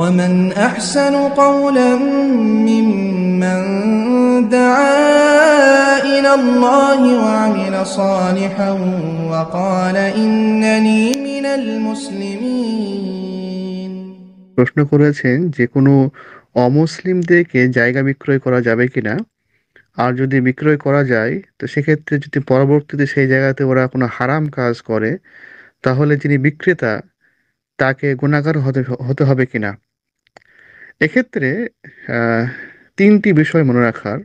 ومن أحسن قولا ممن دعا إلى الله وعمل صالحا وقال إنني من المسلمين. প্রশ্ন করেছেন যে কোনো অমুসলিমদেরকে জায়গা বিক্রয় করা যাবে কিনা, আর যদি বিক্রয় করা যায় তো সেক্ষেত্রে যদি পরবর্তীতে সেই জায়গাতে ওরা কোনো হারাম কাজ করে তাহলে যিনি বিক্রেতা তাকে গুণাগার হতে হবে কিনা। এক্ষেত্রে তিনটি বিষয় মনে রাখার।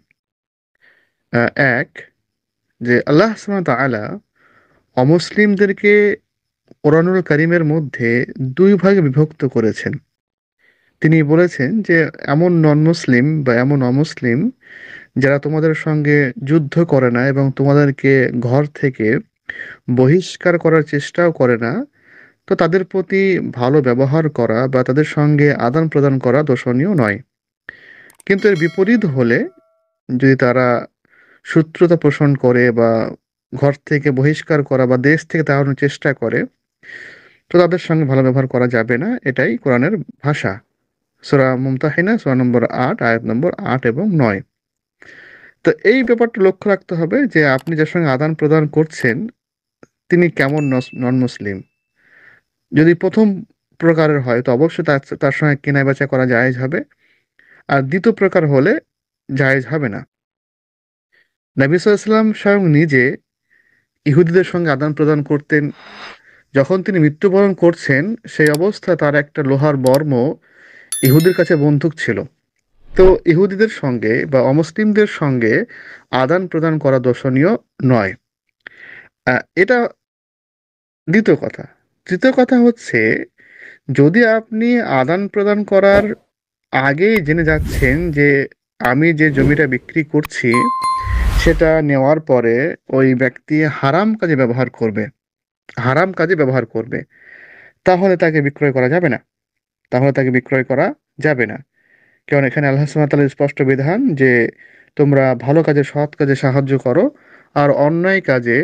এক, যে আল্লাহ সুবহানাহু তাআলা অমুসলিমদেরকে কোরআনুল কারীমের মধ্যে দুই ভাগে বিভক্ত করেছেন। তিনি বলেছেন যে এমন নন মুসলিম বা এমন অমুসলিম যারা তোমাদের সঙ্গে যুদ্ধ করে না এবং তোমাদেরকে ঘর থেকে বহিষ্কার করার চেষ্টাও করে না, তো তাদের প্রতি ভালো ব্যবহার করা বা তাদের সঙ্গে আদান প্রদান করা দোষণীয় নয়। কিন্তু এর বিপরীত হলে যদি তারা শত্রুতা পোষণ করে বা ঘর থেকে বহিষ্কার করা বা দেশ থেকে তাড়ানোর চেষ্টা করে তো তাদের সঙ্গে ভালো ব্যবহার করা যাবে না, এটাই কোরআনের ভাষা। সূরা মুমতাহিনা সূরা নম্বর ৮ আয়াত নম্বর ৮ এবং ৯। তো এই ব্যাপারটা লক্ষ্য রাখতে হবে যে আপনি যার সঙ্গে আদান প্রদান করছেন তিনি কেমন নন মুসলিম। যদি প্রথম প্রকারের হয় তো অবশ্যই তার সঙ্গে কেনা বেচা করা জায়েজ হবে, আর দ্বিতীয় প্রকার হলে জায়েজ হবে না। নবী সাল্লাল্লাহু আলাইহি ওয়াসাল্লাম স্বয়ং নিজে ইহুদিদের সঙ্গে আদান প্রদান করতেন। যখন তিনি মৃত্যুবরণ করছেন সেই অবস্থায় তার একটা লোহার বর্ম ইহুদির কাছে বন্ধুক ছিল। তো ইহুদিদের সঙ্গে বা অমুসলিমদের সঙ্গে আদান প্রদান করা দর্শনীয় নয়, এটা দ্বিতীয় কথা। তৃতীয় কথা হচ্ছে, যদি আপনি আদান প্রদান করার আগে জেনে যাচ্ছেন যে আমি যে জমিটা বিক্রি করছি সেটা নেওয়ার পরে ওই ব্যক্তি হারাম কাজে ব্যবহার করবে তাহলে তাকে বিক্রয় করা যাবে না, কারণ এখানে আল্লাহ সুবহানাহু ওয়া তাআলার স্পষ্ট বিধান যে তোমরা ভালো কাজে, সৎ কাজে সাহায্য করো, আর অন্যায় কাজে,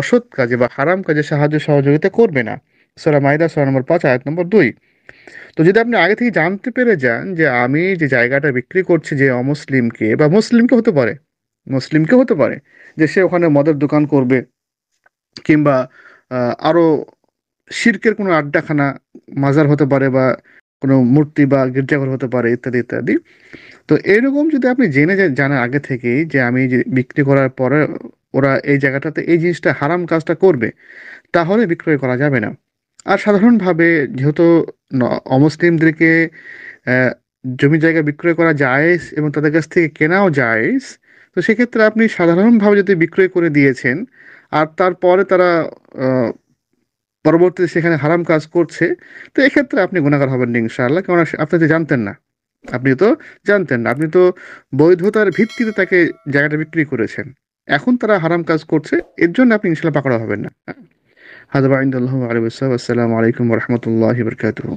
অসৎ কাজে বা হারাম কাজে সহযোগিতা করবে না। সূরা মায়েদা সূরা নম্বর ৫ আয়াত নম্বর ২। তো যদি আপনি আগে থেকে জানতে পেরে যান যে আমি যে জায়গাটা বিক্রি করছি যে অমুসলিমকে বা মুসলিমকে হতে পারে যে সে ওখানে মদের দোকান করবে কিংবা আরো শিরকের কোনো আড্ডাখানা, মাজার হতে পারে বা কোনো মূর্তি বা গির্জাঘর হতে পারে ইত্যাদি। তো এরকম যদি আপনি জানা আগে থেকেই যে আমি বিক্রি করার পরে ওরা এই জায়গাটাতে এই জিনিসটা হারাম কাজটা করবে তাহলে বিক্রয় করা যাবে না। আর সাধারণভাবে যেহেতু অমুসলিমদেরকে জমি জায়গা বিক্রয় করা জায়েজ এবং তাদের কাছ থেকে কেনাও জায়েজ, তো সেক্ষেত্রে আপনি সাধারণভাবে যদি বিক্রয় করে দিয়েছেন আর তারপরে তারা পরবর্তীতে সেখানে হারাম কাজ করছে, তো এক্ষেত্রে আপনি গুনাহগার হবেন না ইনশাআল্লাহ, কারণ আপনি তো জানতেন না, আপনি তো বৈধতার ভিত্তিতে তাকে জায়গাটা বিক্রি করেছেন। এখন তারা হারাম কাজ করছে, এর জন্য আপনি ইনশাআল্লাহ পাকড়াও হবেন না। হাযা বা'ইনদাল্লাহু আলাইহি ওয়া সাল্লাম। আসসালামু আলাইকুম ওয়া রাহমাতুল্লাহি ওয়া বারাকাতুহু।